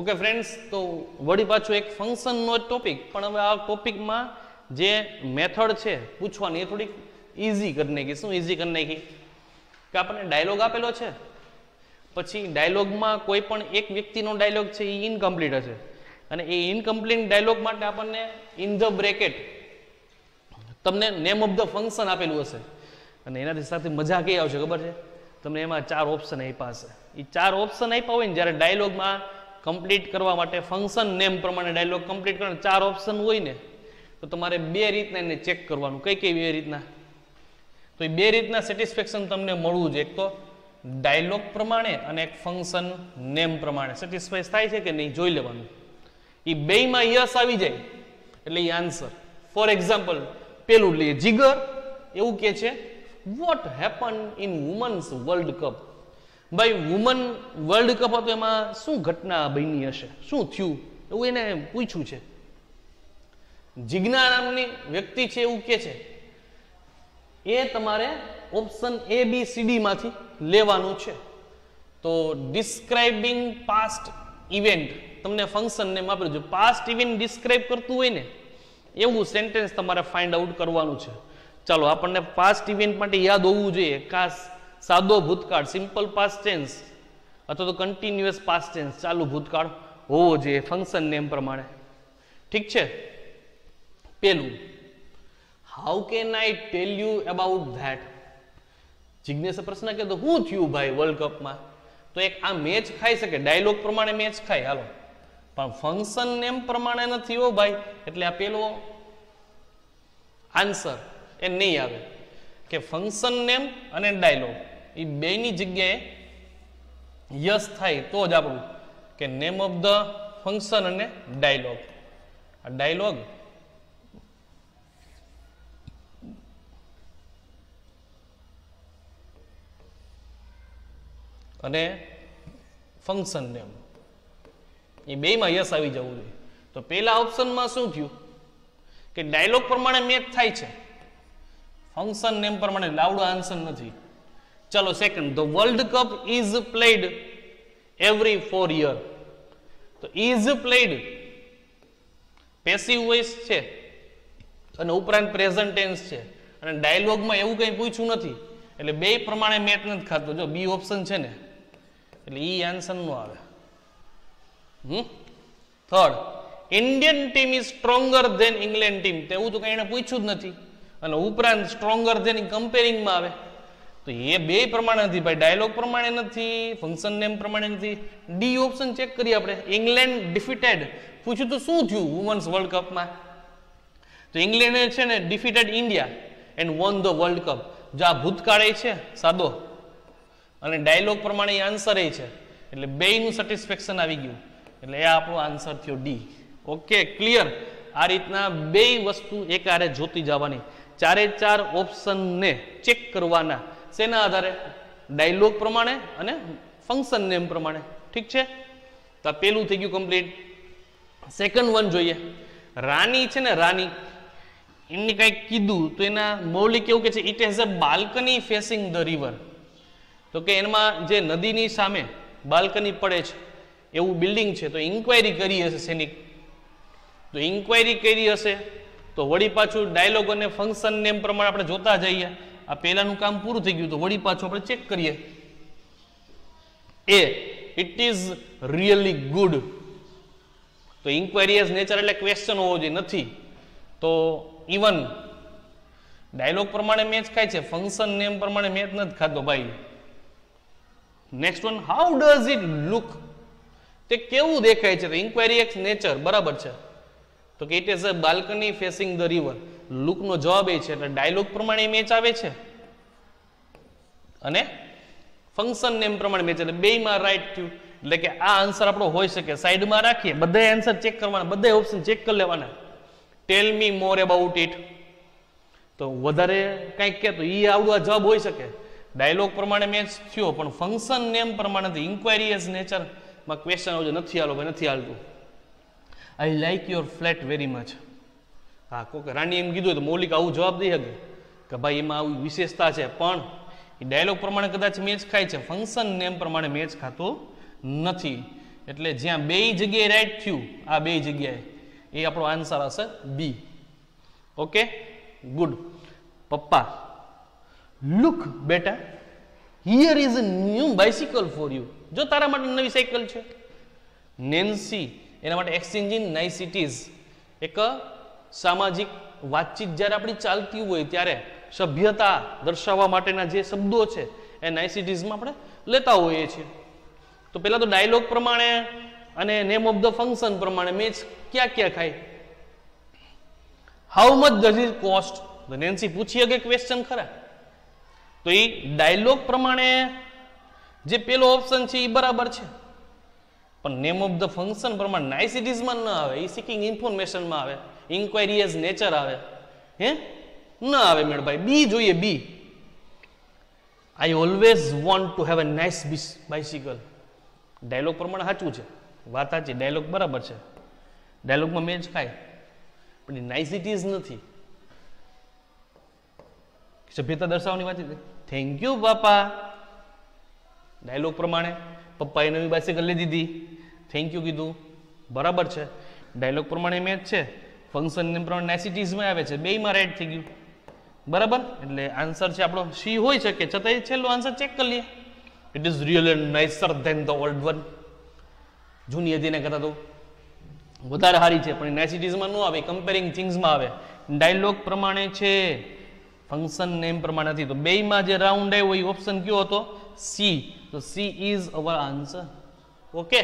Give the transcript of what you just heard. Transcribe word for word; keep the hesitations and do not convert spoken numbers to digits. Okay friends, તો વળી પાછું એક ફંક્શનનો જ ટોપિક, પણ હવે આ ટોપિકમાં જે મેથડ છે પૂછવાની એ થોડીક ઇઝી કરી નાખી. શું ઇઝી કરી નાખી કે આપણને ડાયલોગ આપેલો છે, પછી ડાયલોગમાં કોઈ પણ એક વ્યક્તિનો ડાયલોગ છે એ ઇનકમ્પ્લીટ હશે અને એ ઇનકમ્પ્લીટ ડાયલોગ માટે આપણને ઇન ધ બ્રેકેટ તમને નેમ ઓફ ધ ફંક્શન આપેલું હશે. અને એનાથી સાથે મજા કઈ આવશે ખબર છે તમને? એમાં ચાર ઓપ્શન આપ્યા હશે. એ ચાર ઓપ્શન આપ્યા હોય ને જ્યારે ડાયલોગમાં કમ્પ્લીટ કરવા માટે ફંક્શન નેમ પ્રમાણે ડાયલોગ કમ્પ્લીટ કરવા ચાર ઓપ્શન હોય ને, તો તમારે બે રીતના એને ચેક કરવાનું. કઈ કઈ બે રીતના? તો એ બે રીતના સેટિસ્ફેક્શન તમને મળવું જોઈએ. એક તો ડાયલોગ પ્રમાણે અને એક ફંક્શન નેમ પ્રમાણે સેટિસ્ફાઈ થાય છે કે નહીં જોઈ લેવાનું. એ બેયમાં યસ આવી જાય એટલે એ આન્સર. ફોર એક્ઝામ્પલ, પેલું લે જીગર એવું કે છે, what happen in women's world cup. ભાઈ વુમન વર્લ્ડ કપ હતો, એમાં શું ઘટના બની હશે, શું થયું એવું એને પૂછ્યું છે. જીજ્ઞા નામની વ્યક્તિ છે એવું કે છે. એ તમારે option A B C D માંથી લેવાનું છે. તો ડિસ્ક્રાઇબિંગ પાસ્ટ ઇવેન્ટ તમને ફંક્શન નેમ આપેલું છે. પાસ્ટ ઇવેન્ટ ડિસ્ક્રાઇબ કરતું હોય ને એવું સેન્ટેન્સ તમારે ફાઇન્ડ આઉટ કરવાનું છે. ચાલો, આપણને પાસ્ટ ઇવેન્ટ માટે યાદ હોવું જોઈએ ખાસ સાદો ભૂતકાળ, સિમ્પલ પાસ્ટ ટેન્સ અથવા તો કન્ટિન્યુઅસ પાસ્ટ ટેન્સ, ચાલુ ભૂતકાળ હોવો જોઈએ ફંક્શન નેમ પ્રમાણે. ઠીક છે. પેલું how can I tell you about that. જિજ્ઞેશે પ્રશ્ન કર્યો, શું થયું ભાઈ વર્લ્ડ કપમાં? તો એક આ મેચ ખાઈ શકે, ડાયલોગ પ્રમાણે મેચ ખાય હાલો, પણ ફંક્શન નેમ પ્રમાણે નથી હો ભાઈ, એટલે આ પેલો આન્સર એ નહીં આવે. કે ફંક્શન નેમ અને ડાયલોગ એ બેની જગ્યાએ યસ થાય તો જ આપણું કે નેમ ઓફ ધ ફંક્શન અને ડાયલોગ. આ ડાયલોગ અને ફંક્શન નેમ એ બેમાં યસ આવી જવું જોઈએ. તો પહેલા ઓપ્શનમાં શું થયું કે ડાયલોગ પ્રમાણે મેચ થાય છે, ફંક્શન નેમ પ્રમાણે લાવડો આન્સર નથી. ચલો second, the world cup is played every four year. તો ઇઝ પ્લેડ પેસિવ વોઇસ છે અને ઉપરાંત પ્રેઝન્ટ ટેન્સ છે અને ડાયલોગમાં એવું કંઈ પૂછ્યું નથી, એટલે બે પ્રમાણે મેચ નથી ખાતો. જો બી ઓપ્શન છે ને એટલે ઈ આન્સર નો આવે. Hmm third, Indian team is stronger than England team. તો એવું તો કંઈ એને પૂછ્યું જ નથી અને ઉપરાંત સ્ટ્રોંગર જેની કમ્પેરિંગમાં આવે, તો એ બે પ્રમાણે નથી ભાઈ, ડાયલોગ પ્રમાણે નથી, ફંક્શન નેમ પ્રમાણે નથી. ડી ઓપ્શન ચેક કરીએ આપણે. ઇંગ્લેન્ડ ડિફીટેડ પૂછ્યું તો શું થયું વુમન્સ વર્લ્ડ કપમાં? તો ઇંગ્લેન્ડે છે ને defeated India and won the world cup. જો આ ભૂતકાળે છે સાદો અને ડાયલોગ પ્રમાણે આન્સર એ છે, એટલે બેયનું સેટિસ્ફેક્શન આવી ગયું, એટલે એ આપણો આન્સર થયો ડી. Okay clear. આ રીતના બે વસ્તુ એક આરે જોતી જવાની, ચારે ચાર ઓપ્શનને ચેક કરવાના સેના આધારે, ડાયલોગ પ્રમાણે અને ફંક્શન નેમ પ્રમાણે. ઠીક છે. તો આ પેલું થઈ ગયું કમ્પ્લીટ. સેકન્ડ વન જોઈએ. રાની છે ને રાની, એમને કંઈક કીધું તો એના મૌલિક એવું કે છે, it has a balcony facing the river. તો કે એમાં જે નદીની સામે બાલ્કની પડે છે એવું બિલ્ડિંગ છે, તો ઇન્ક્વાયરી કરી હશે સૈનિક. તો ઇન્ક્વાયરી કરી હશે તો વળી પાછું ડાયલોગ અને ફંક્શન નેમ પ્રમાણે આપણે જોતા જઈએ. આ પહેલાનું કામ પૂરું થઈ ગયું, તો વળી પાછું આપણે ચેક કરીએ. એ ઇટ ઇઝ રિયલી ગુડ. તો ઇન્ક્વાયરી એઝ નેચર એટલે ક્વેશ્ચન હોવો જોઈએ, નથી. તો ઇવન ડાયલોગ પ્રમાણે મેચ ખાય છે, ફંક્શન નેમ પ્રમાણે મેચ નથી ખાતો ભાઈ. Next one, how does it look. તે કેવું દેખાય છે? તો ઇન્ક્વાયરી એઝ નેચર બરાબર છે. તો કે it is a balcony facing the river, લુકનો જવાબ એ છે, એટલે ડાયલોગ પ્રમાણે મેચ આવે છે અને ફંક્શન નેમ પ્રમાણે મેચ, એટલે બેયમાં રાઈટ થયું. એટલે કે આ આન્સર આપણો હોઈ શકે. સાઈડમાં રાખીએ, બધા આન્સર ચેક કરવાના, બધા ઓપ્શન ચેક કરી લેવાના. Tell me more about it. તો વધારે કંઈક કે તો એ આવડો જવાબ હોઈ શકે. ડાયલોગ પ્રમાણે મેચ થયો પણ ફંક્શન નેમ પ્રમાણે નથી, ઇન્ક્વાયરી એઝ નેચરમાં ક્વેશ્ચન આવજો, નથી હાલો ભાઈ, નથી હાલતું. I like your flat very much. હા, કોક રાણી એમ કીધું તો મૌલિક આવું જવાબ દઈ શકે કે ભાઈ એમાં આવી વિશેષતા છે, પણ એ ડાયલોગ પ્રમાણે કદાચ મેચ ખાય છે, ફંક્શન નેમ પ્રમાણે મેચ ખાતો નથી. એટલે જ્યાં બેય જગ્યાએ રાઈટ થયું આ બેય જગ્યાએ એ આપણો આન્સર હશે બી. Okay good. પપ્પા લુક બેટા here is a new bicycle for you. જો તારા માટે નવી સાયકલ છે. નેન્સી એના માટે એક્સચેન્જિંગ નાઇસિટીઝ, એક સામાજિક વાતચીત જ્યારે આપણી ચાલતી હોય ત્યારે સભ્યતા દર્શાવવા માટેના જે શબ્દો છે એ નાઇસિટીઝમાં આપણે લેતા હોઈએ છીએ. તો પહેલા તો ડાયલોગ પ્રમાણે અને નેમ ઓફ ધ ફંક્શન પ્રમાણે મેચ ક્યાં ક્યાં ખાય. How much does it cost, Nancy પૂછી શકે ક્વેશ્ચન ખરા. તો એ ડાયલોગ પ્રમાણે જે પેલો ઓપ્શન છે એ બરાબર છે, પણ નેમ ઓફ ધ ફંક્શન પ્રમાણે નાઇસિટીઝમાં ન આવે, એ સીકિંગ ઇન્ફોર્મેશનમાં આવે, ઇન્ક્વાયરી એઝ નેચર આવે, હે ન આવે મેળભાઈ. બી જોઈએ B. I always want to have a nice bicycle. Dialogue પ્રમાણે સાચું છે, વાત સાચી, ડાયલોગ બરાબર છે, ડાયલોગમાં મેચ ખાય, પણ એ નાઇસિટીઝ નથી, સભ્યતા દર્શાવવાની વાત છે. થેન્ક યુ પાપા, ડાયલોગ પ્રમાણે પપ્પાએ નવી બાઇસિકલ લઈ દીધી, થેન્ક યુ કીધું, બરાબર છે, ડાયલોગ પ્રમાણે મેચ છે, ફંક્શન પ્રમાણે નાઇસિટીઝમાં આવે છે, બેયમાં રાઈટ થઈ ગયું, બરાબર. એટલે આન્સર છે આપણો સી હોઈ શકે, છતાં છેલ્લો આન્સર ચેક કરી લઈએ. It is really nicer than the old one. જૂની હતી એને કરતાં તો વધારે સારી છે, પણ નાઇસિટીઝમાં ન આવે, કમ્પેરિંગ થિંગ્સમાં આવે, ડાયલોગ પ્રમાણે છે, ફંક્શન નેમ પ્રમાણે નથી. તો બેયમાં જે રાઉન્ડ આવ્યો એ ઓપ્શન કયો હતો? સી. તો C is our answer. Okay.